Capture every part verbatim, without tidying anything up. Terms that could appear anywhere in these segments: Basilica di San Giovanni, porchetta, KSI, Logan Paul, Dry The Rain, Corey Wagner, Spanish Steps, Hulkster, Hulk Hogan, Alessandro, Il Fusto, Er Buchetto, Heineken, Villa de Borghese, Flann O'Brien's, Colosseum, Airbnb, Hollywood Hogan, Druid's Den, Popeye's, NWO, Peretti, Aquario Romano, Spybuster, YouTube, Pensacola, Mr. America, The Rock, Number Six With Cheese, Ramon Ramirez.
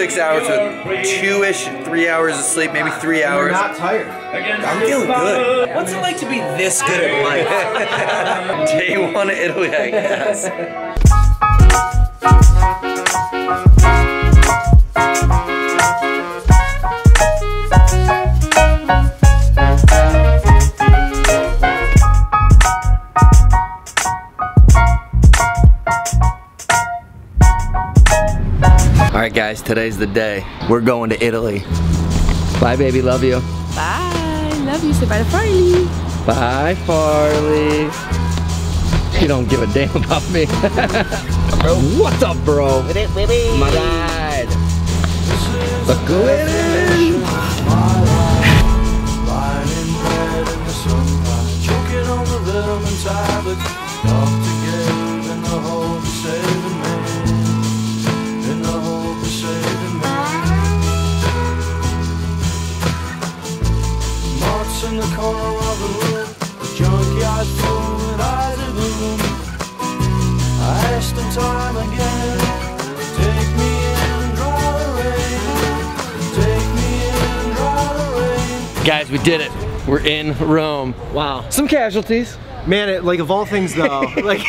six hours with two-ish, three hours of sleep, maybe three hours. I'm not tired. I'm feeling good. What's it like to be this good at life? Day one in Italy, I guess. Alright guys, today's the day. We're going to Italy. Bye baby, love you. Bye, love you, say bye to Farley. Bye Farley. She don't give a damn about me. Bro, what's up bro? With it, baby. My dad. Look who it is. In the corner of the room, the junkyard fool and eyes of the room. I asked him time again, take me in and dry the rain, take me in and dry the rain. Guys, we did it. We're in Rome. Wow. Some casualties. Man, it, like of all things though, like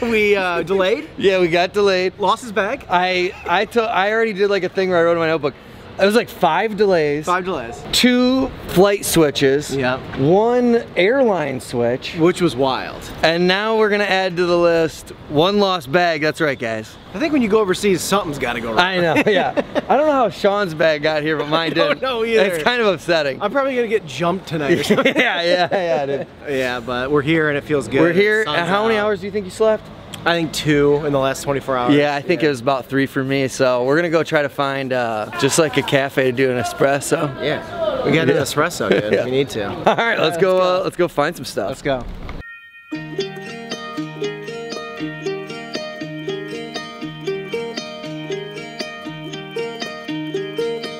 we uh, delayed. Yeah, we got delayed. Lost his bag. I, I, I already did like a thing where I wrote in my notebook, it was like five delays. Five delays. Two flight switches. Yep. One airline switch. Which was wild. And now we're gonna add to the list one lost bag. That's right, guys. I think when you go overseas, something's gotta go wrong. I know, yeah. I don't know how Sean's bag got here, but mine didn't. I don't know either. It's kind of upsetting. I'm probably gonna get jumped tonight or something. yeah, yeah, yeah, dude. Yeah, but we're here and it feels good. We're here. And how many hours do you think you slept? I think two in the last twenty-four hours. Yeah, I think yeah. it was about three for me, so we're gonna go try to find uh, just like a cafe to do an espresso. Yeah, we gotta do an espresso, dude, yeah. we need to. All right, let's go, let's go. Uh, let's go find some stuff. Let's go.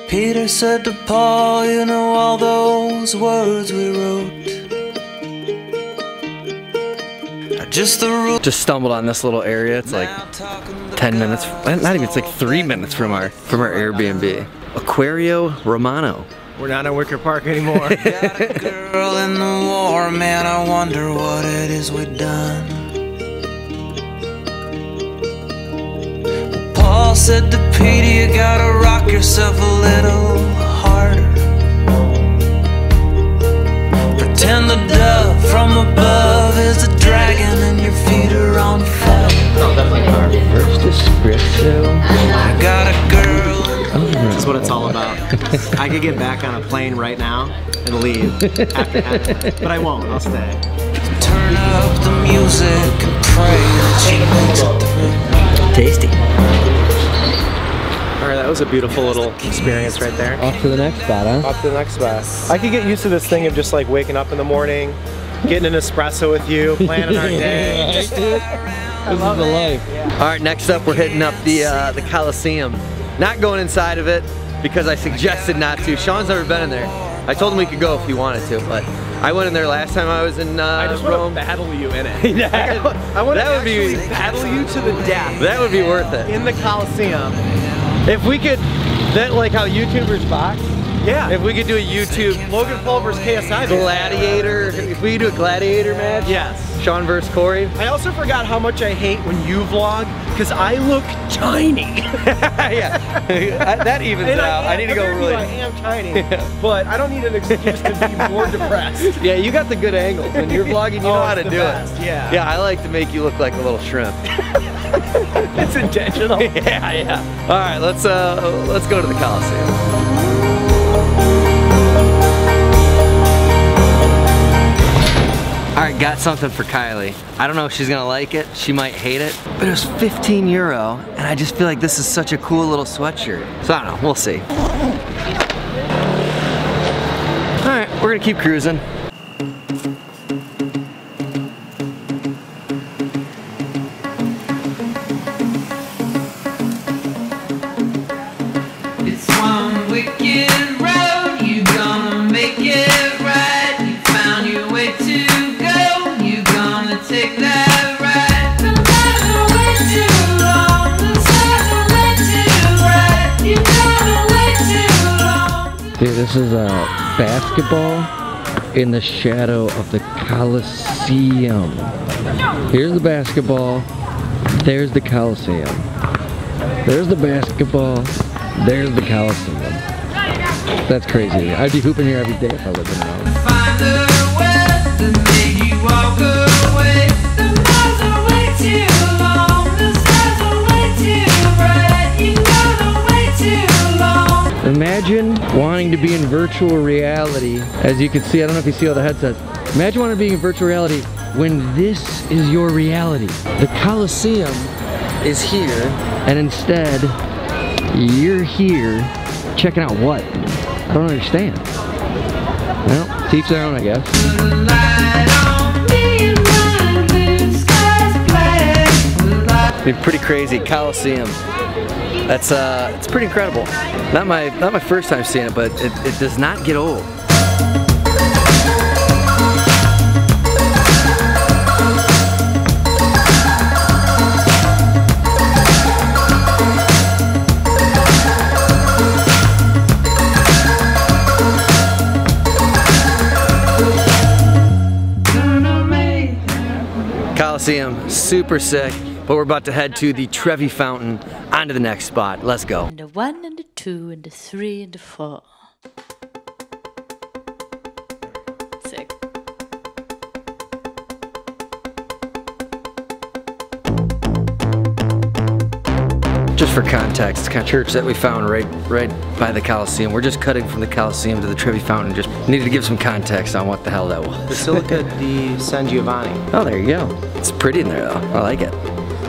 Peter said to Paul, you know all those words we wrote. Just the rule. Just stumbled on this little area. It's like ten minutes, not even, it's like three minutes from our from our Airbnb. Aquario Romano. We're not in Wicker Park anymore. Got a girl in the war, man, I wonder what it is we've done. Paul said to Peter, you gotta rock yourself a little harder. Pretend the dove from above is a dragon and your feet are on fire. Oh, that's like our first espresso. I got a girl. This is what it's all about. I could get back on a plane right now and leave after that, but I won't. I'll stay. Turn up the music and pray that she makes it through. Tasty. Alright, that was a beautiful little experience right there. Off to the next spot, huh? Off to the next spot. I could get used to this thing of just like waking up in the morning, getting an espresso with you, planning our day. Just do it. I this love is the life. Yeah. Alright, next up we're hitting up the uh, the Colosseum. Not going inside of it because I suggested not to. Sean's never been in there. I told him we could go if he wanted to, but I went in there last time I was in uh, I just want Rome. To battle you in it. yeah. Like, I, I want that to would be, battle you to the death. That would be worth it. In the Colosseum. If we could, that like how YouTubers box. Yeah. If we could do a YouTube Logan Paul versus K S I gladiator. If we could do a gladiator match. Yes. Sean versus Corey. I also forgot how much I hate when you vlog because I look tiny. yeah. I, that evens and out. I, I need to go really. I am tiny, yeah. but I don't need an excuse to be more depressed. Yeah, you got the good angle when you're vlogging. You oh, know how to do best. It. Yeah. Yeah, I like to make you look like a little shrimp. It's intentional. yeah, yeah. All right, let's uh, let's go to the Colosseum. Alright, got something for Kylie. I don't know if she's gonna like it, she might hate it, but it was fifteen euro, and I just feel like this is such a cool little sweatshirt. So I don't know, we'll see. Alright, we're gonna keep cruising. You Dude, this is a uh, basketball in the shadow of the Colosseum. Here's the basketball. There's the Colosseum. There's the basketball. There's the Colosseum. That's crazy. I'd be hooping here every day if I lived in Ireland. Imagine wanting to be in virtual reality. As you can see, I don't know if you see all the headsets. Imagine wanting to be in virtual reality when this is your reality. The Colosseum is here, and instead, you're here checking out what? I don't understand. Well, to each their own, I guess. It'd be pretty crazy, Colosseum. That's uh, it's pretty incredible. Not my, not my first time seeing it, but it, it does not get old. Colosseum, super sick. But we're about to head to the Trevi Fountain. On to the next spot. Let's go. And a one, and a two, and a three, and a four. Sick. Just for context, kind of church that we found right, right by the Colosseum. We're just cutting from the Colosseum to the Trevi Fountain. Just needed to give some context on what the hell that was. Basilica di San Giovanni. Oh, there you go. It's pretty in there though. I like it.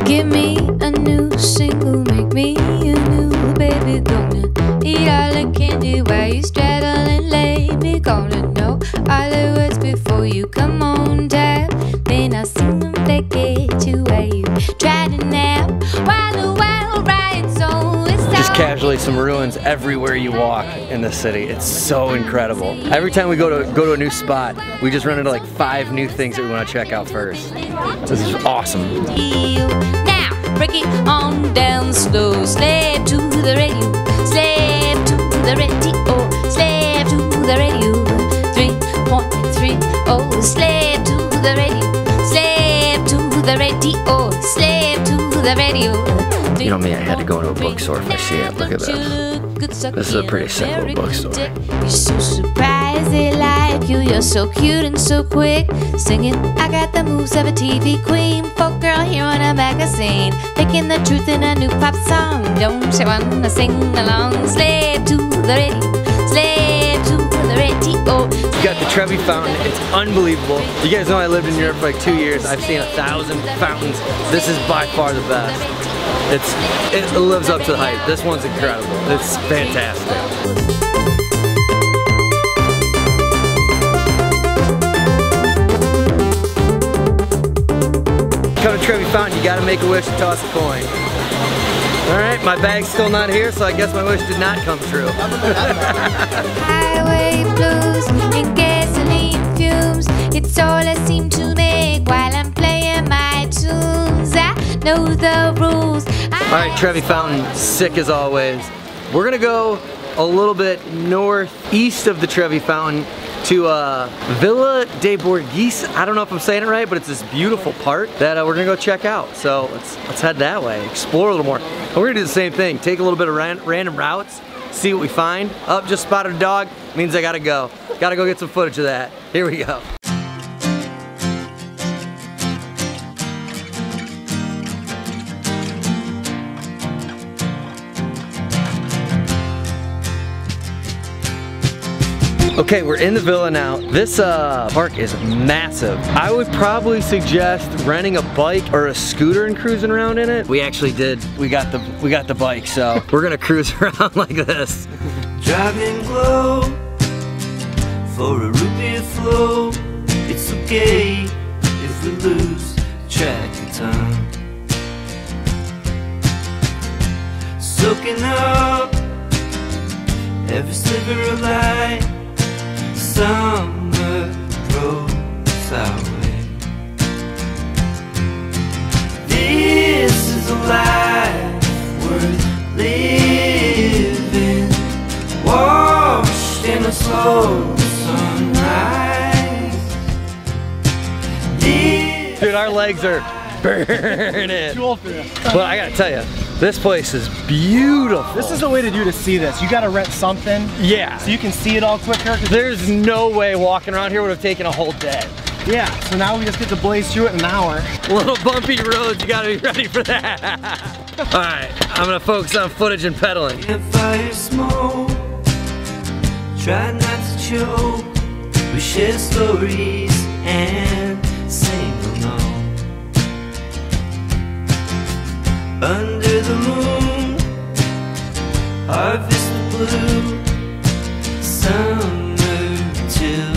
Give me a new single, make me a new baby. Gonna eat all the candy while you straddle and lay me. Gonna know all the words before you come on tap. Then I'll sing them back at you while you try to nap. While the wild rides on, it's just casually some ruins everywhere you walk in the city. It's so incredible. Every time we go to go to a new spot, we just run into like five new things that we want to check out first. This is awesome. Now, break it on down slow. Slap to the radio. Slap to the radio. Slap to the radio. three point three oh. Slap to the radio. Slap to the radio. Slap to the radio. You know me, I had to go to a bookstore if I see it. Look at this. This is a pretty simple bookstore. You're so surprising, like you. You're so cute and so quick. Singing, I got the moves of a T V queen. Folk girl here on a magazine. Picking the truth in a new pop song. Don't you wanna sing along? Slave to the radio. Slave to the radio. You got the Trevi Fountain. It's unbelievable. You guys know I lived in Europe for like two years. I've seen a thousand fountains. This is by far the best. It's, it lives up to the hype. This one's incredible. It's fantastic. Come to Trevi Fountain, you gotta make a wish and toss a coin. Alright, my bag's still not here, so I guess my wish did not come true. Highway blues and gasoline fumes. It's all I seem to make while I'm playing my tunes. I know the rules. Alright, Trevi Fountain, sick as always. We're gonna go a little bit northeast of the Trevi Fountain to uh, Villa de Borghese. I don't know if I'm saying it right, but it's this beautiful part that uh, we're gonna go check out. So let's, let's head that way, explore a little more. And we're gonna do the same thing, take a little bit of ran random routes, see what we find. Up, oh, just spotted a dog, means I gotta go. Gotta go get some footage of that. Here we go. Okay, we're in the villa now. This uh, park is massive. I would probably suggest renting a bike or a scooter and cruising around in it. We actually did. We got the we got the bike, so we're gonna cruise around like this. Driving glow for a rupee flow. It's okay if we lose track of time. Soaking up every sliver of light. Summer rolls our way. This is a life worth living. Washed legs are burning. But I gotta tell you, this place is beautiful. This is the way to do to see this. You gotta rent something. Yeah. So you can see it all quicker. There's no way walking around here would have taken a whole day. Yeah, so now we just get to blaze through it in an hour. Little bumpy roads, you gotta be ready for that. All right, I'm gonna focus on footage and pedaling. Fire smoke, try not to choke. We share stories and sing along. Under the moon, harvest the blue, summer till.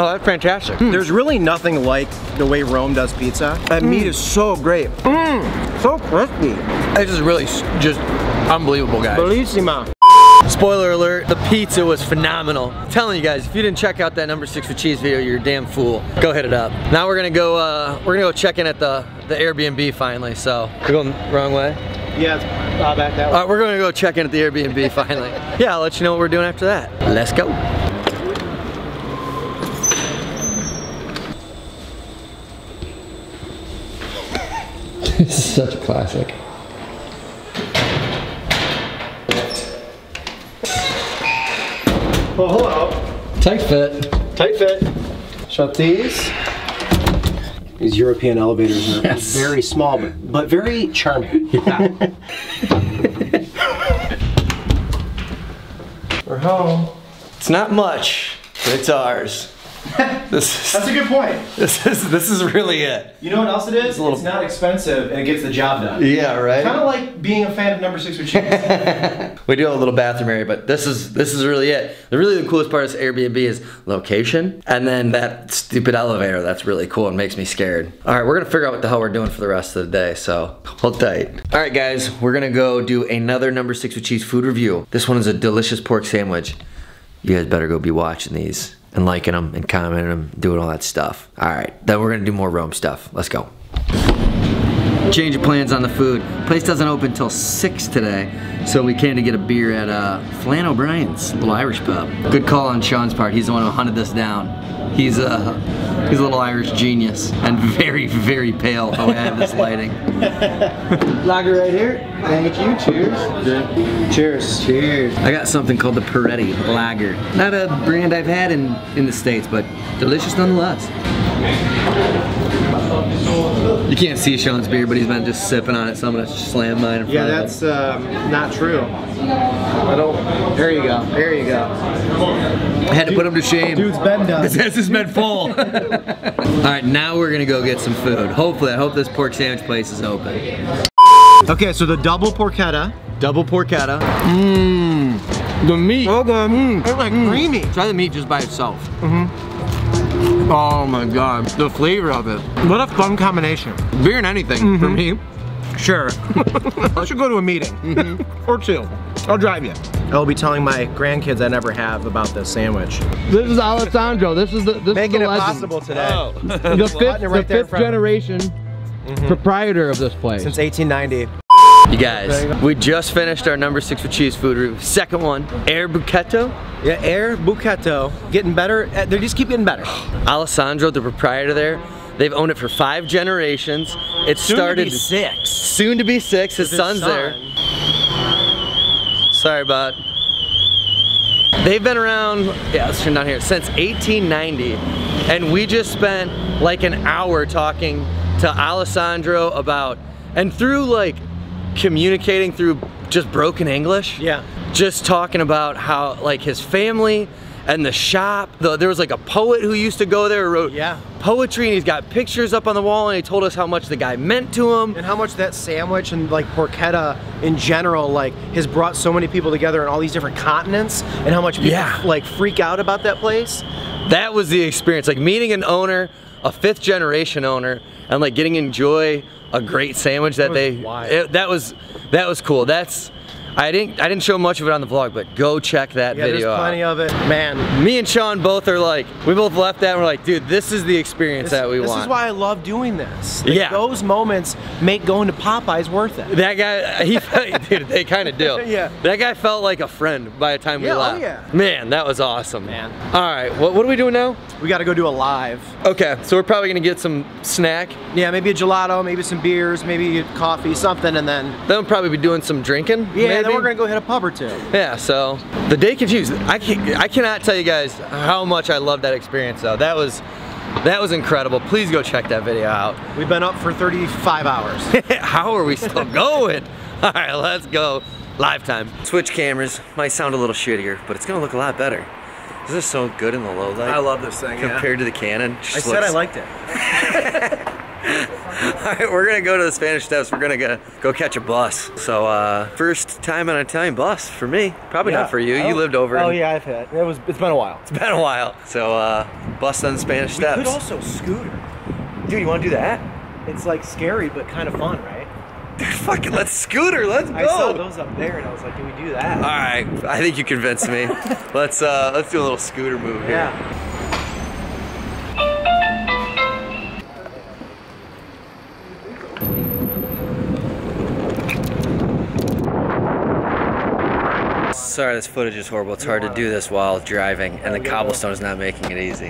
Oh, that's fantastic. Mm. There's really nothing like the way Rome does pizza. That mm. meat is so great. Mm. So crispy. This is really just unbelievable, guys. Bellissima. Spoiler alert, the pizza was phenomenal. I'm telling you guys, if you didn't check out that number six for cheese video, you're a damn fool. Go hit it up. Now we're gonna go, uh, we're gonna go check in at the, the Airbnb finally, so. We're going the wrong way? Yeah, it's uh, back that way. All right, we're gonna go check in at the Airbnb finally. Yeah, I'll let you know what we're doing after that. Let's go. This is such a classic. Well, hello. Tight fit. Tight fit. Shut these. These European elevators are yes. very small, but, but very charming. Yeah. We're home. It's not much, but it's ours. This is, that's a good point. This is this is really it. You know what else it is? It's, little, it's not expensive and it gets the job done. Yeah, right. Kind of like being a fan of number six with cheese. We do have a little bathroom area, but this is this is really it. The really the coolest part of this Airbnb is location, and then that stupid elevator. That's really cool and makes me scared. All right, we're gonna figure out what the hell we're doing for the rest of the day. So hold tight. All right, guys, we're gonna go do another number six with cheese food review. This one is a delicious pork sandwich. You guys better go be watching these. And liking them and commenting them, doing all that stuff. All right, then we're gonna do more Rome stuff. Let's go. Change of plans on the food. Place doesn't open till six today, so we came to get a beer at uh, Flann O'Brien's, little Irish pub. Good call on Sean's part. He's the one who hunted this down. He's a uh, he's a little Irish genius and very very pale. Oh, I have this lighting. Lager right here. Thank you. Cheers. Good. Cheers. Cheers. I got something called the Peretti Lager. Not a brand I've had in in the States, but delicious nonetheless. You can't see Sean's beer, but he's been just sipping on it, so I'm gonna slam mine in front yeah, of him. Yeah, that's um, not true. I don't. There you go. There you go. I had Dude, to put him to shame. Dude's been done. His ass has been full. All right, now we're gonna go get some food. Hopefully, I hope this pork sandwich place is open. Okay, so the double porchetta. Double porchetta. Mmm. The meat. Oh, God. Mm. It's like mm. creamy. Try the meat just by itself. Mm-hmm. Oh my God, the flavor of it. What a fun combination. Beer and anything mm-hmm. for me. Sure. I should go to a meeting mm-hmm. or two. I'll drive you. I'll be telling my grandkids I never have about this sandwich. This is Alessandro. This is the this making is the it legend. possible today. Oh. The fifth, right the fifth generation mm-hmm. proprietor of this place since eighteen ninety. You guys, we just finished our number six with cheese food review. Second one, Er Buchetto. Yeah, Er Buchetto. Getting better. They just keep getting better. Alessandro, the proprietor there, they've owned it for five generations. It soon started to be six. Soon to be six. His, his son's son. there. Sorry, bud. They've been around, yeah, let's turn down here, since eighteen ninety, and we just spent like an hour talking to Alessandro about, and through like. communicating through just broken English. Yeah. Just talking about how like his family and the shop. The, there was like a poet who used to go there who wrote yeah. poetry, and he's got pictures up on the wall, and he told us how much the guy meant to him. And how much that sandwich and like porchetta in general like has brought so many people together in all these different continents, and how much people yeah. like freak out about that place. That was the experience, like meeting an owner, a fifth generation owner, and like getting to enjoy a great sandwich that they, it, that was, that was cool. That's, I didn't I didn't show much of it on the vlog, but go check that yeah, video out. Yeah, there's plenty of it. Man, me and Sean both are like, we both left that and we're like, dude, this is the experience this, that we this want. This is why I love doing this. Like, yeah. Those moments make going to Popeye's worth it. That guy, he, dude, they kind of do. Yeah. That guy felt like a friend by the time yeah, we left. Oh yeah. Man, that was awesome. Man. All right, what, what are we doing now? We gotta go do a live. Okay, so we're probably gonna get some snack. Yeah, maybe a gelato, maybe some beers, maybe coffee, something, and then. Then we'll probably be doing some drinking. Yeah, maybe. Then we're gonna go hit a pub or two. Yeah, so the day confused. I can't, I cannot tell you guys how much I love that experience though. That was, that was incredible. Please go check that video out. We've been up for thirty-five hours. How are we still going? All right, let's go. Live time. Switch cameras. Might sound a little shittier, but it's gonna look a lot better. This is so good in the low light. I love this thing. Compared yeah. to the Canon. I looks... said I liked it. All right, we're gonna go to the Spanish Steps. We're gonna go, go catch a bus. So uh, first time on an Italian bus for me. Probably yeah. not for you. You lived over. Oh yeah, I've had. It was. It's been a while. It's been a while. So uh, bus on the Spanish we Steps. We could also scooter. Dude, you want to do that? It's like scary, but kind of fun, right? Dude, fucking let's scooter. Let's go. I saw those up there, and I was like, do we do that? All right, I think you convinced me. Let's uh, let's do a little scooter move here. Yeah. Sorry, this footage is horrible. It's hard to do this while driving, and the cobblestone is not making it easy.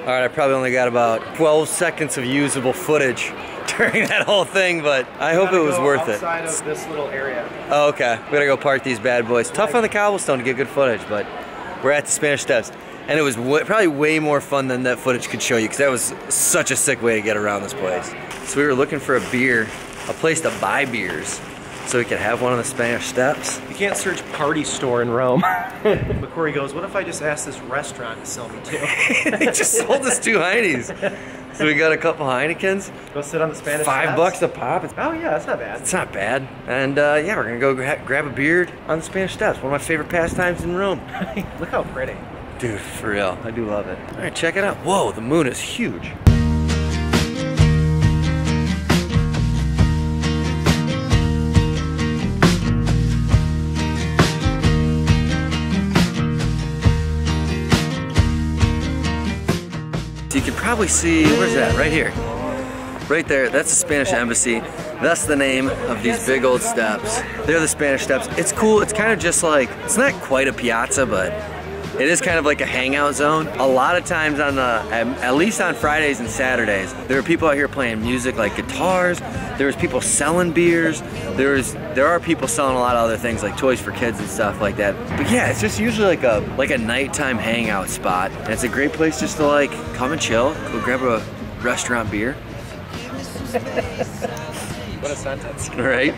All right, I probably only got about twelve seconds of usable footage during that whole thing, but I hope it was worth it. Outside of this little area. Oh, okay. We gotta go park these bad boys. Tough on the cobblestone to get good footage, but we're at the Spanish Steps. And it was w probably way more fun than that footage could show you, because that was such a sick way to get around this place. So we were looking for a beer, a place to buy beers, so we could have one on the Spanish Steps. You can't search party store in Rome. But Corey goes, what if I just ask this restaurant to sell me two? They just sold us two Heine's. So we got a couple Heinekens. Go sit on the Spanish Five Steps. Bucks a pop. It's, oh yeah, that's not bad. It's not bad. And uh, yeah, we're gonna go gra grab a beer on the Spanish Steps. One of my favorite pastimes in Rome. Look how pretty. Dude, for real, I do love it. All right, check it out. Whoa, the moon is huge. You can probably see, where's that? Right here. Right there, that's the Spanish Embassy. That's the name of these big old steps. They're the Spanish Steps. It's cool, it's kind of just like, it's not quite a piazza, but it is kind of like a hangout zone. A lot of times on the, at least on Fridays and Saturdays, there are people out here playing music like guitars, there's people selling beers, there's, there are people selling a lot of other things like toys for kids and stuff like that. But yeah, it's just usually like a, like a nighttime hangout spot. And it's a great place just to like, come and chill, go grab a restaurant beer. What a sentence. Right?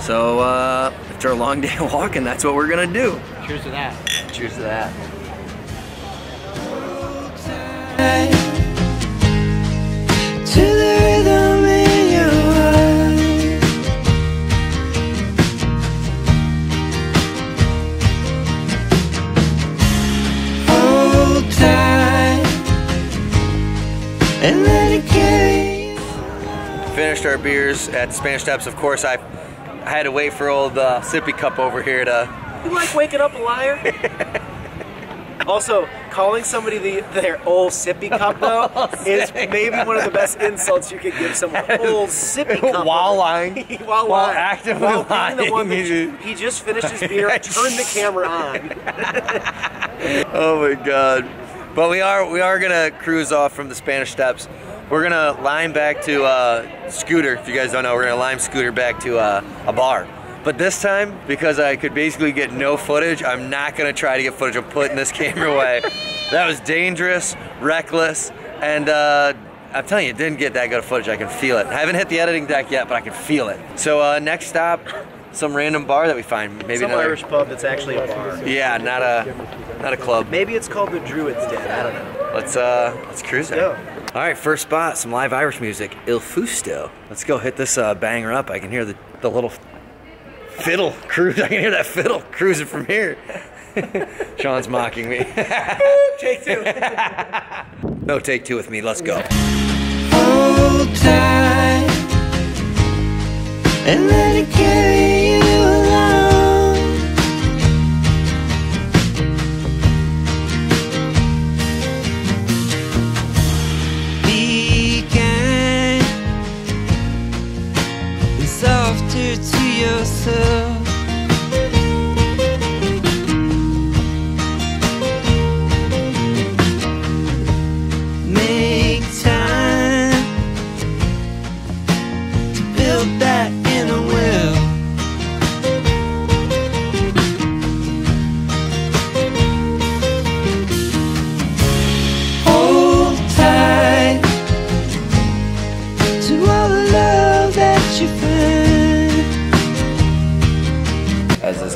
So uh, after a long day of walking, that's what we're gonna do. Cheers to that. Cheers to that. To the rhythm in your heart. Hold tight and let it carry. Finished our beers at Spanish Steps. Of course, I I had to wait for old uh, sippy cup over here to. You like waking up a liar? Also, calling somebody the, their old sippy cup though is maybe one of the best insults you could give someone. Old sippy cup. While lying. while, while lying. Actively while lying. The one that he just finished his beer, turned the camera on. Oh my god. But we are we are gonna cruise off from the Spanish Steps. We're gonna line back to uh, Scooter. If you guys don't know, we're gonna line Scooter back to uh, a bar. But this time, because I could basically get no footage, I'm not gonna try to get footage of putting this camera away. That was dangerous, reckless, and uh, I'm telling you, it didn't get that good of footage. I can feel it. I haven't hit the editing deck yet, but I can feel it. So uh, next stop, some random bar that we find. Maybe some another... Irish pub that's actually a bar. Yeah, not a not a club. Maybe it's called the Druid's Den. I don't know. Let's uh, let's cruise it. All right, first spot, some live Irish music, Il Fusto. Let's go hit this uh, banger up. I can hear the the little. Fiddle cruise. I can hear that fiddle cruising from here. Sean's mocking me. Take two. No, take two with me. Let's go. Hold tight and let it carry you along. Be kind and softer to yourself.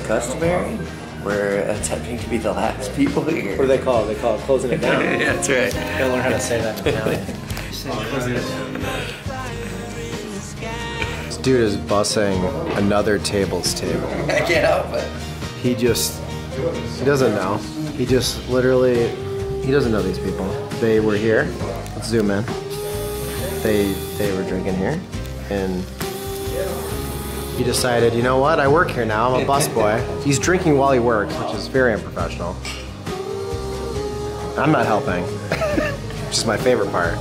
Customary, we're attempting to be the last people here. What do they call it? They call it closing it down. Yeah, that's right. Gotta learn how to say that now. This dude is bussing another table's table. I can't help it. He just, he doesn't know. He just literally, he doesn't know these people. They were here. Let's zoom in. They, they were drinking here, and he decided, you know what, I work here now, I'm a busboy. He's drinking while he works, which is very unprofessional. I'm not helping, which is my favorite part.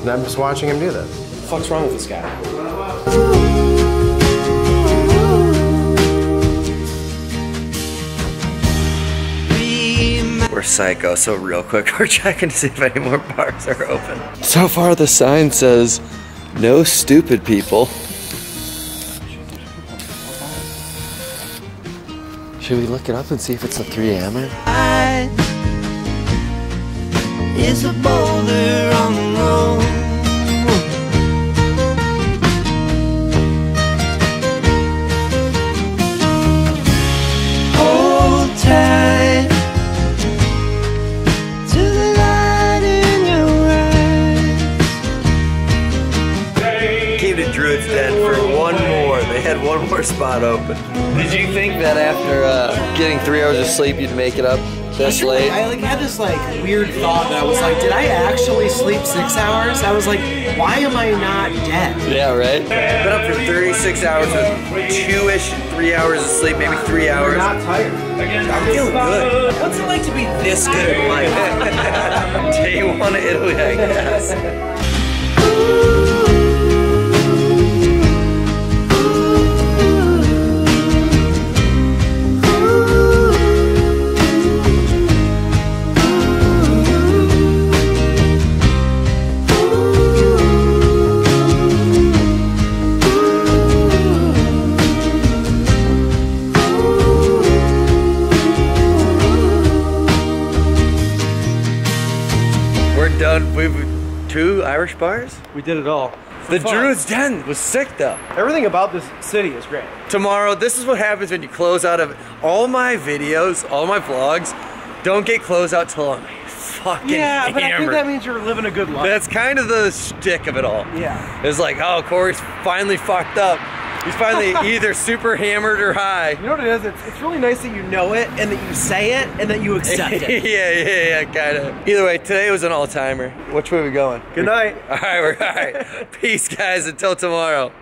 And I'm just watching him do this. What the fuck's wrong with this guy? We're psycho, so real quick, we're checking to see if any more bars are open. So far the sign says, no stupid people. Should we look it up and see if it's a three A M? It's a boulder on the road. Hold tight to the light in your eyes. Came to Druid's Den for one more. They had one more spot open. Did you think that after uh, getting three hours of sleep you'd make it up this late? I like had this like weird thought that I was like, did I actually sleep six hours? I was like, why am I not dead? Yeah, right? I've been up for thirty-six hours with two-ish, three hours of sleep, maybe three hours. I'm not tired. I'm feeling good. What's it like to be this good in life? Day one of Italy, I guess. Two Irish bars? We did it all. The fun. Druid's Den was sick though. Everything about this city is great. Tomorrow, this is what happens when you close out of all my videos, all my vlogs. Don't get closed out till I'm fucking Yeah, hammered. But I think that means you're living a good life. That's kind of the shtick of it all. Yeah. It's like, oh, Corey's finally fucked up. He's finally either super hammered or high. You know what it is? It's, it's really nice that you know it and that you say it and that you accept it. yeah, yeah, yeah, kind of. Either way, today was an all-timer. Which way are we going? Good night. All right, we're all right. Peace, guys. Until tomorrow.